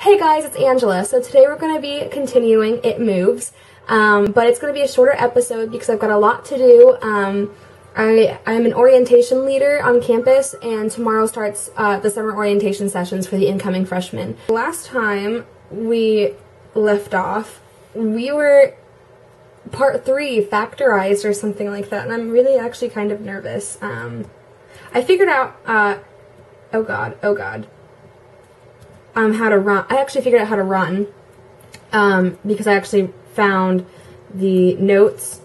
Hey guys, it's Angela. So today we're going to be continuing It Moves, but it's going to be a shorter episode because I've got a lot to do. I'm an orientation leader on campus, and tomorrow starts the summer orientation sessions for the incoming freshmen. Last time we left off, we were part 3 factorized or something like that, and I'm really actually kind of nervous. I figured out, how to run. I actually figured out how to run because I actually found the notes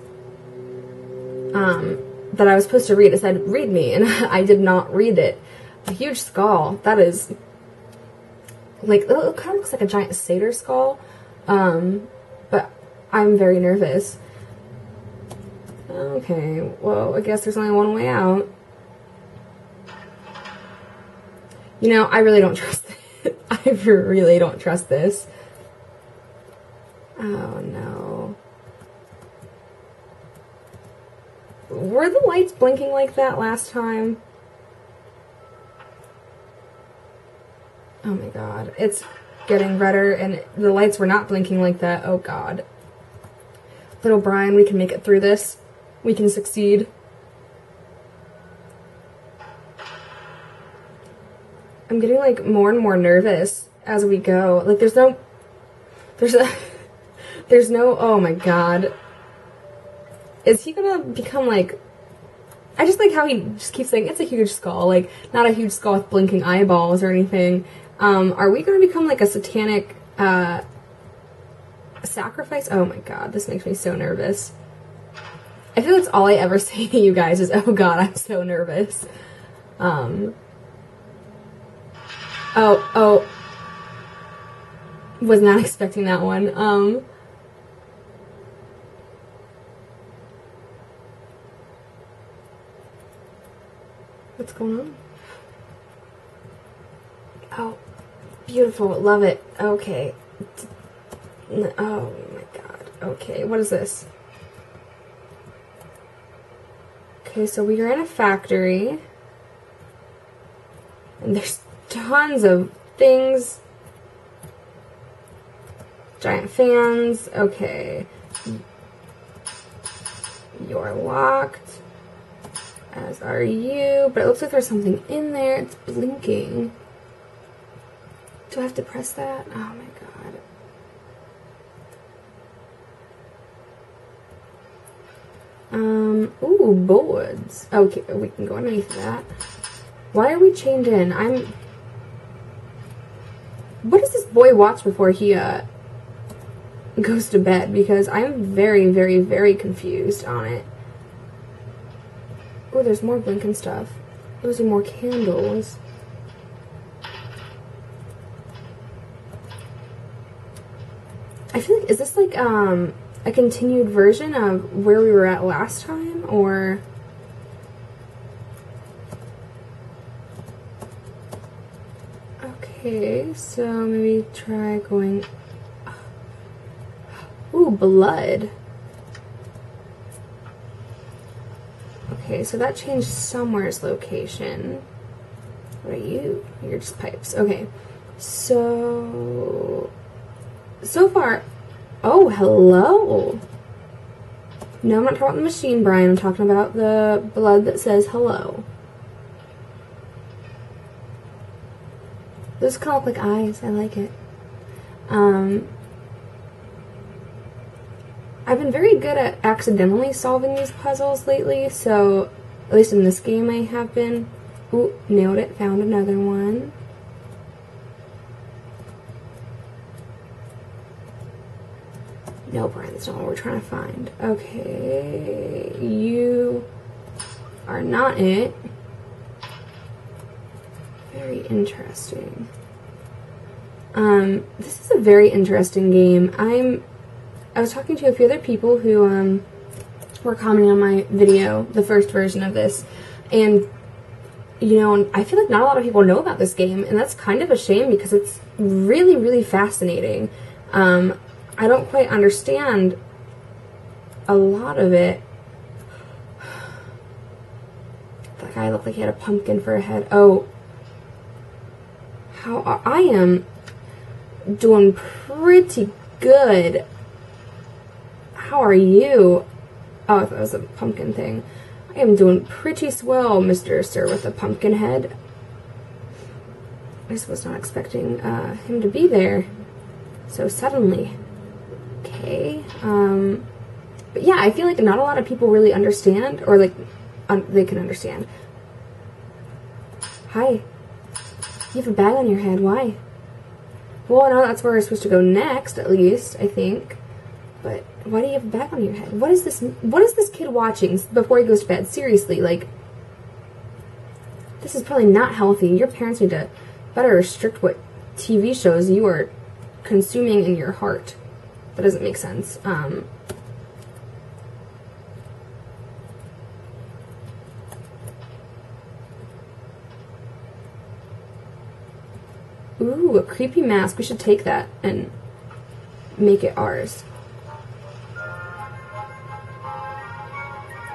that I was supposed to read. It said, read me, and I did not read it. A huge skull. That is, like, it kind of looks like a giant satyr skull, but I'm very nervous. Okay, well, I guess there's only one way out. You know, I really don't trust this. I really don't trust this. Oh no. Were the lights blinking like that last time? Oh my god. It's getting redder and the lights were not blinking like that. Oh god. Little Brian, we can make it through this. We can succeed. I'm getting, like, more and more nervous as we go. Like, there's no, oh my god. Is he gonna become, like, I just like how he just keeps saying, it's a huge skull, like, not a huge skull with blinking eyeballs or anything. Are we gonna become, like, a satanic, sacrifice? Oh my god, this makes me so nervous. I feel that's all I ever say to you guys is, oh god, I'm so nervous. Oh, was not expecting that one. What's going on? Oh, beautiful, love it. Okay. Oh my god, okay, what is this? Okay, so we are in a factory, and there's tons of things. Giant fans. Okay. You're locked. As are you. But it looks like there's something in there. It's blinking. Do I have to press that? Oh my god. Ooh, boards. Okay, we can go underneath that. Why are we chained in? What does this boy watch before he goes to bed? Because I'm very, very, very confused on it. Oh, there's more blinking stuff. Those are more candles. I feel like, is this like a continued version of where we were at last time? Or... Okay, so maybe try going... Ooh, blood. Okay, so that changed somewhere's location. What are you? You're just pipes. Okay, so far... Oh, hello! No, I'm not talking about the machine, Brian. I'm talking about the blood that says hello. Those kind of look like eyes. I like it. I've been very good at accidentally solving these puzzles lately, so at least in this game I have been. Ooh, nailed it. Found another one. No, Brian, that's not what we're trying to find. Okay, you are not it. Very interesting. This is a very interesting game. I was talking to a few other people who were commenting on my video, the first version of this, and you know, I feel like not a lot of people know about this game, and that's kind of a shame because it's really, really fascinating. I don't quite understand a lot of it. That guy looked like he had a pumpkin for a head. Oh. How I am doing pretty good. How are you? Oh, that was a pumpkin thing. I am doing pretty swell, Mr. Sir with the Pumpkin Head. I just was not expecting him to be there so suddenly. Okay. But yeah, I feel like not a lot of people really understand, or like they can understand. Hi. You have a bag on your head. Why? Well, no, that's where we're supposed to go next, at least, I think. But why do you have a bag on your head? What is this? What is this kid watching before he goes to bed? Seriously, like, this is probably not healthy. Your parents need to better restrict what TV shows you are consuming in your heart. That doesn't make sense. Ooh, a creepy mask. We should take that and make it ours.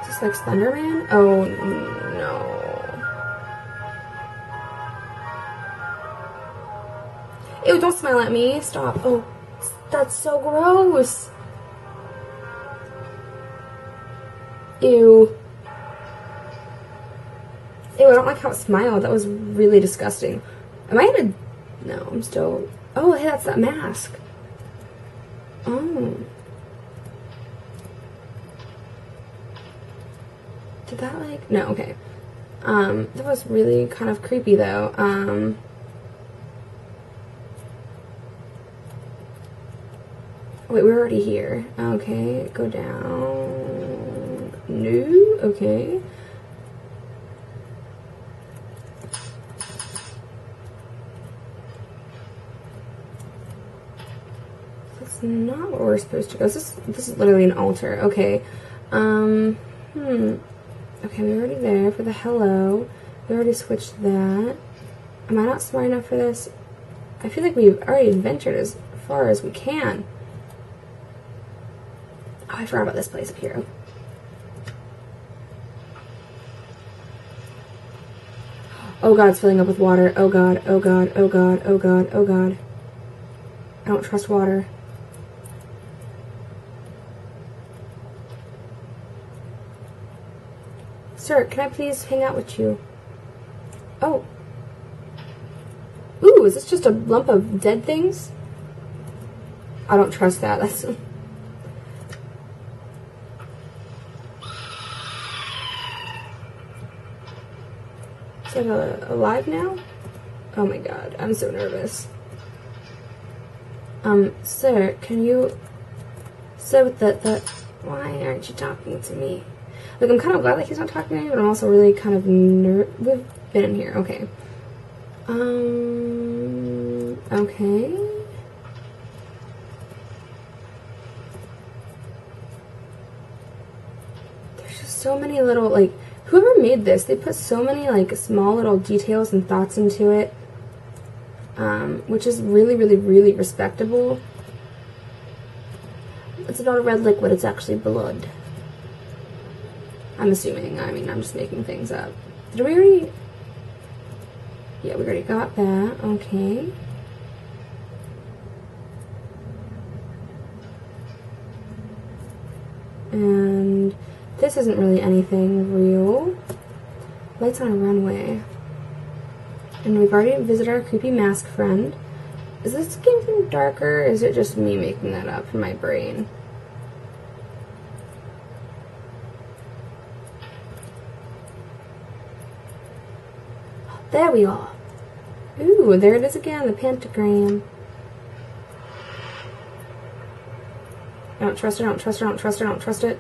Is this like Slender Man? Oh, no. Ew, don't smile at me. Stop. Oh, that's so gross. Ew. Ew, I don't like how it smiled. That was really disgusting. Am I in a... No, I'm still... Oh, hey, that's that mask. Oh. Did that, like... No, okay. That was really kind of creepy, though. Wait, we're already here. Okay, go down... No? Okay. Not where we're supposed to go. This is literally an altar. Okay. Okay, we're already there for the hello. We already switched that. Am I not smart enough for this? I feel like we've already ventured as far as we can. Oh, I forgot about this place up here. Oh god, it's filling up with water. Oh god, oh god, oh god, oh god, oh god. I don't trust water. Sir, can I please hang out with you? Oh. Ooh, is this just a lump of dead things? I don't trust that. That's... Is it alive now? Oh my god, I'm so nervous. Sir, can you... Sir, with the... Why aren't you talking to me? Like, I'm kind of glad that he's not talking to me, but I'm also really kind of We've been in here. Okay. Okay. There's just so many little, like... Whoever made this, they put so many, like, small little details and thoughts into it. Which is really, really, really respectable. It's not a red liquid. It's actually blood. I'm assuming. I mean, I'm just making things up. Did we already... Yeah, we already got that. Okay. And this isn't really anything real. Lights on a runway. And we've already visited our creepy mask friend. Is this getting darker, or is it just me making that up in my brain? There we are. Ooh, there it is again, the pentagram. I don't trust it, I don't trust it, I don't trust it, I don't trust it.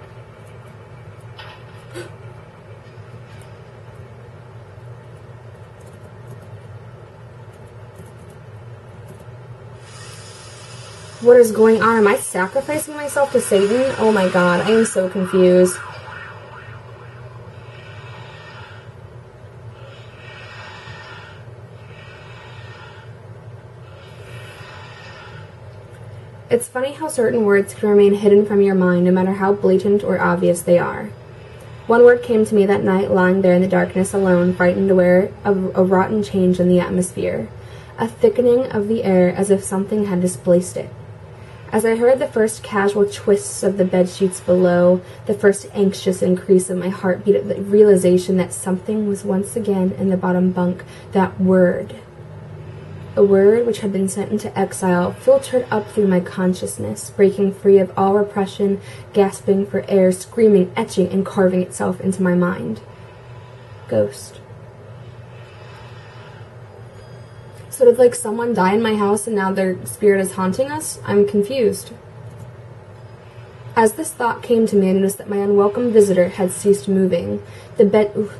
What is going on? Am I sacrificing myself to Satan? Oh my god, I am so confused. It's funny how certain words can remain hidden from your mind, no matter how blatant or obvious they are. One word came to me that night, lying there in the darkness alone, frightened, aware of a rotten change in the atmosphere. a thickening of the air as if something had displaced it. As I heard the first casual twists of the bedsheets below, the first anxious increase of my heartbeat at the realization that something was once again in the bottom bunk, that word. A word which had been sent into exile, filtered up through my consciousness, breaking free of all repression, gasping for air, screaming, etching, and carving itself into my mind. Ghost. So did, like, someone die in my house and now their spirit is haunting us? I'm confused. As this thought came to me, I noticed that my unwelcome visitor had ceased moving. Ooh,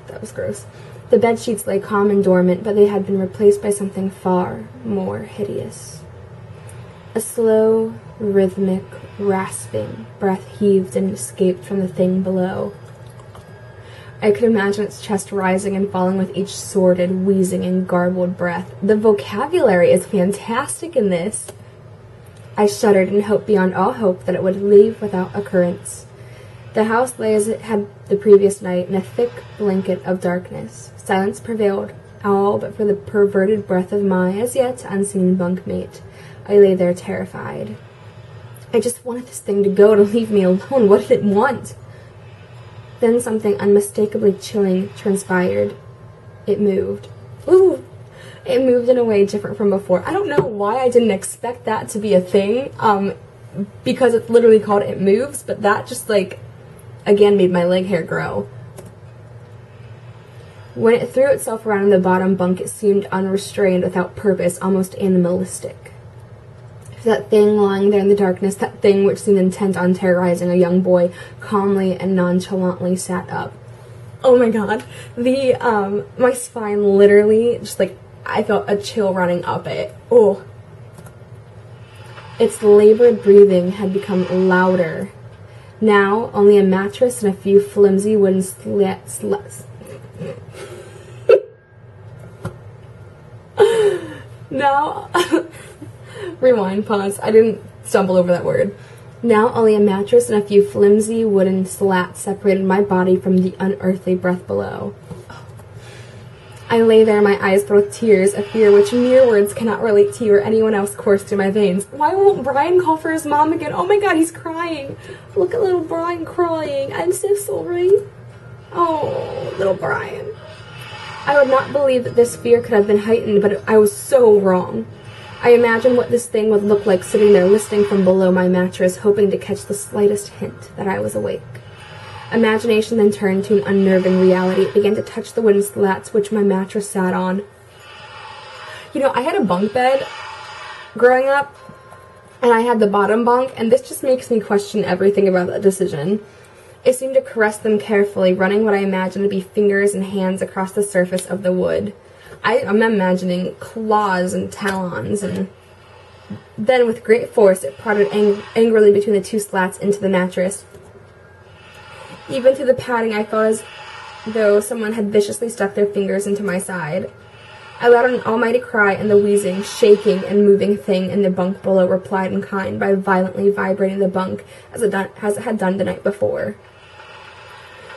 that was gross. The bedsheets lay calm and dormant, but they had been replaced by something far more hideous. A slow, rhythmic, rasping breath heaved and escaped from the thing below. I could imagine its chest rising and falling with each sordid, wheezing, and garbled breath. The vocabulary is fantastic in this. I shuddered and hoped beyond all hope that it would leave without occurrence. The house lay as it had the previous night, in a thick blanket of darkness. Silence prevailed, all but for the perverted breath of my, as yet, unseen bunkmate. I lay there terrified. I just wanted this thing to go, to leave me alone. What did it want? Then something unmistakably chilling transpired. It moved. Ooh! It moved in a way different from before. I don't know why I didn't expect that to be a thing, because it's literally called It Moves, but that just, like, again made my leg hair grow. When it threw itself around in the bottom bunk, it seemed unrestrained, without purpose, almost animalistic. That thing lying there in the darkness, that thing which seemed intent on terrorizing a young boy, calmly and nonchalantly sat up. Oh my god. The, my spine literally, just like, I felt a chill running up it. Oh. Its labored breathing had become louder. Now, only a mattress and a few flimsy wooden slats. Now... Rewind, pause. I didn't stumble over that word. Now only a mattress and a few flimsy wooden slats separated my body from the unearthly breath below. Oh. I lay there, my eyes filled with tears, a fear which mere words cannot relate to you or anyone else coursed through my veins. Why won't Brian call for his mom again? Oh my god, he's crying. Look at little Brian crying. I'm so sorry. Oh, little Brian. I would not believe that this fear could have been heightened, but I was so wrong. I imagined what this thing would look like sitting there listening from below my mattress, hoping to catch the slightest hint that I was awake. Imagination then turned to an unnerving reality. It began to touch the wooden slats which my mattress sat on. You know, I had a bunk bed growing up, and I had the bottom bunk, and this just makes me question everything about that decision. It seemed to caress them carefully, running what I imagined to be fingers and hands across the surface of the wood. I'm imagining claws and talons, and then with great force it prodded angrily between the two slats into the mattress. Even through the padding, I felt as though someone had viciously stuck their fingers into my side. I let out an almighty cry, and the wheezing, shaking, and moving thing in the bunk below replied in kind by violently vibrating the bunk as it had done the night before.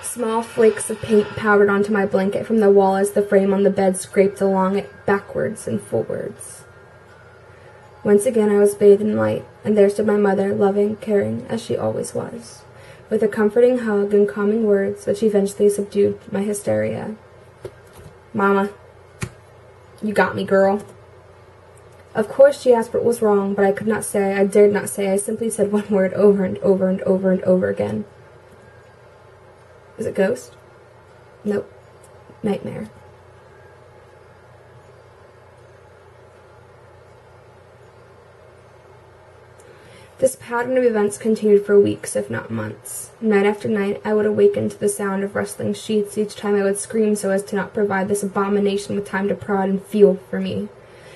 Small flakes of paint powdered onto my blanket from the wall as the frame on the bed scraped along it backwards and forwards. Once again I was bathed in light, and there stood my mother, loving, caring, as she always was, with a comforting hug and calming words which eventually subdued my hysteria. Mama, you got me, girl. Of course she asked what was wrong, but I could not say, I dared not say, I simply said one word over and over and over and over again. Is it ghost? Nope. Nightmare. This pattern of events continued for weeks, if not months. Night after night, I would awaken to the sound of rustling sheets. Each time I would scream so as to not provide this abomination with time to prod and feel for me.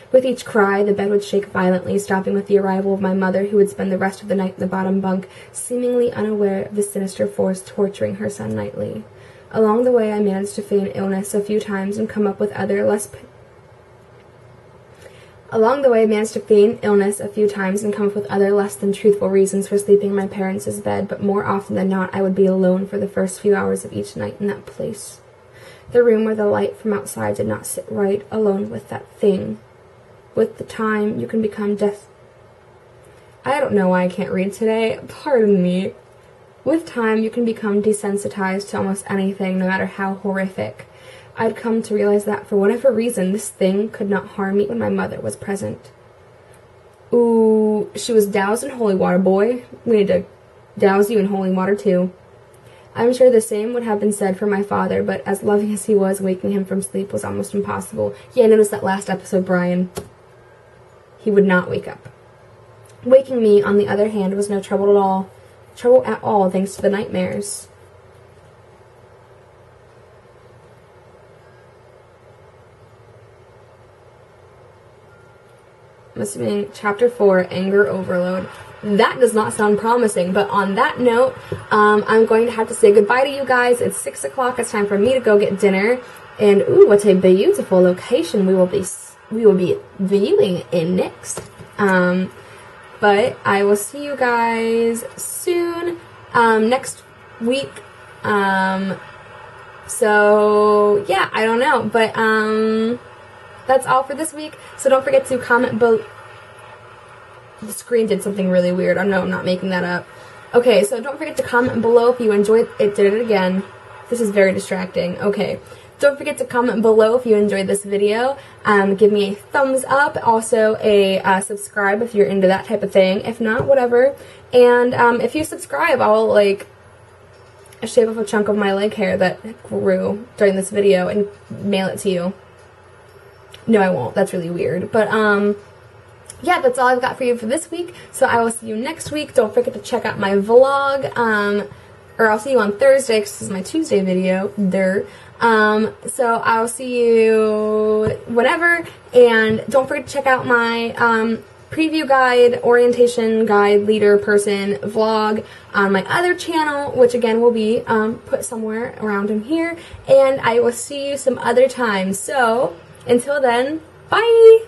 With each cry, the bed would shake violently, stopping with the arrival of my mother, who would spend the rest of the night in the bottom bunk, seemingly unaware of the sinister force torturing her son nightly. Along the way, I managed to feign illness a few times and come up with other less than truthful reasons for sleeping in my parents' bed, but more often than not, I would be alone for the first few hours of each night in that place. The room where the light from outside did not sit right, alone with that thing. with the time, you can become desperate. I don't know why I can't read today, pardon me. With time, you can become desensitized to almost anything, no matter how horrific. I'd come to realize that for whatever reason, this thing could not harm me when my mother was present. Ooh, she was doused in holy water, boy. We need to douse you in holy water, too. I'm sure the same would have been said for my father, but as loving as he was, waking him from sleep was almost impossible. Yeah, I noticed that last episode, Brian. He would not wake up. Waking me, on the other hand, was no trouble at all. Trouble at all, thanks to the nightmares. I'm assuming Chapter 4, Anger Overload. That does not sound promising, but on that note, I'm going to have to say goodbye to you guys. It's 6 o'clock. It's time for me to go get dinner. And, ooh, what a beautiful location we will be viewing in next. But I will see you guys soon, next week, so, yeah, I don't know, but, that's all for this week, so don't forget to comment below. The screen did something really weird, I know I'm not making that up. Okay, so don't forget to comment below if you enjoyed it, did it again, this is very distracting, okay. Don't forget to comment below if you enjoyed this video. Give me a thumbs up, also a subscribe if you're into that type of thing. If not, whatever. And if you subscribe, I'll like shave off a chunk of my leg hair that grew during this video and mail it to you. No, I won't. That's really weird. But yeah, that's all I've got for you for this week. So I will see you next week. Don't forget to check out my vlog. Or I'll see you on Thursday because this is my Tuesday video. So I'll see you whenever, and don't forget to check out my preview guide, orientation guide, leader person vlog on my other channel, which again will be put somewhere around in here, and I will see you some other time. So until then, bye!